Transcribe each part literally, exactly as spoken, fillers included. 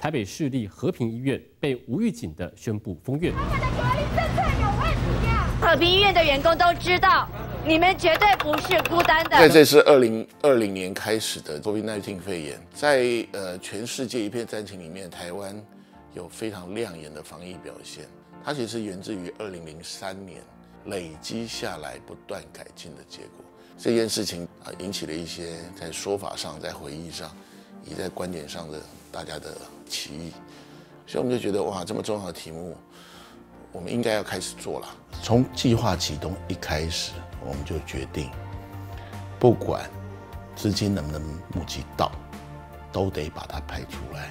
台北市立和平医院被无预警的宣布封院。他们的隔离政策有问题啊！和平医院的员工都知道，你们绝对不是孤单的。在这是二零二零年开始的 COVID 十九 肺炎，在呃全世界一片战情里面，台湾有非常亮眼的防疫表现。它其实源自于二零零三年累积下来不断改进的结果。这件事情啊，引起了一些在说法上、在回忆上、以在观点上的大家的歧义，所以我们就觉得哇，这么重要的题目，我们应该要开始做了。从计划启动一开始，我们就决定，不管资金能不能募集到，都得把它排出来。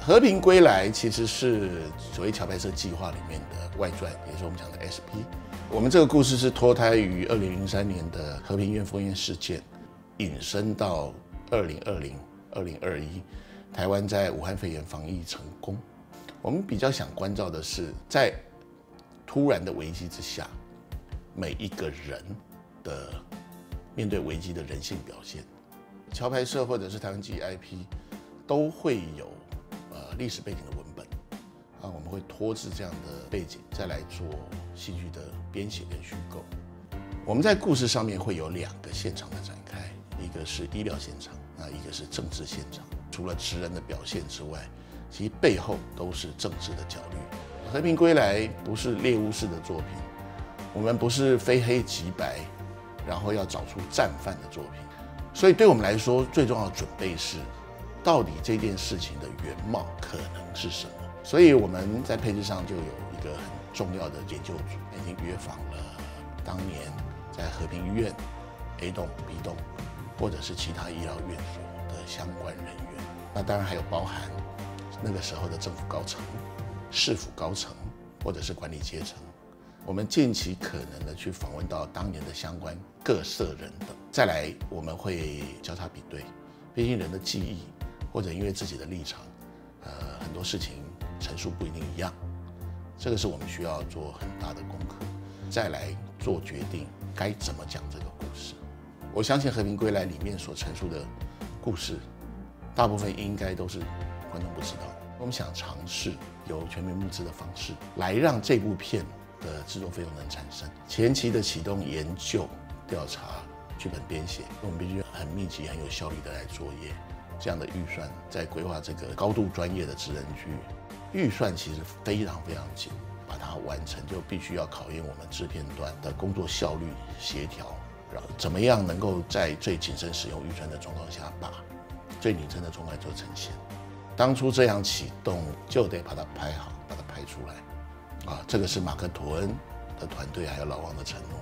和平归来其实是所谓桥牌社计划里面的外传，也是我们讲的 S P。我们这个故事是脱胎于二零零三年的和平医院封院事件，引申到二零二零、二零二一。台湾在武汉肺炎防疫成功，我们比较想关照的是，在突然的危机之下，每一个人的面对危机的人性表现。桥牌社或者是台湾记忆 I P 都会有呃历史背景的文本啊，我们会拖至这样的背景，再来做戏剧的编写跟虚构。我们在故事上面会有两个现场的展开，一个是医疗现场，那一个是政治现场。除了职人的表现之外，其实背后都是政治的焦虑。和平归来不是猎巫式的作品，我们不是非黑即白，然后要找出战犯的作品。所以对我们来说，最重要的准备是，到底这件事情的原貌可能是什么？所以我们在配置上就有一个很重要的研究组，已经约访了当年在和平医院 A 栋、B 栋，或者是其他医疗院所的相关人员。那当然还有包含那个时候的政府高层、市府高层，或者是管理阶层。我们尽其可能的去访问到当年的相关各色人等。再来，我们会交叉比对，毕竟人的记忆或者因为自己的立场，呃，很多事情陈述不一定一样。这个是我们需要做很大的功课，再来做决定该怎么讲这个故事。我相信《和平归来》里面所陈述的故事，大部分应该都是观众不知道的。我们想尝试由全民募资的方式，来让这部片的制作费用能产生。前期的启动、研究、调查、剧本编写，我们必须很密集、很有效率的来作业。这样的预算在规划这个高度专业的职人剧，预算其实非常非常紧，把它完成就必须要考验我们制片端的工作效率、协调。怎么样能够在最谨慎使用预算的状况下，把最拟真的状态做呈现？当初这样启动，就得把它拍好，把它拍出来。啊，这个是马克·吐温的团队还有老王的承诺。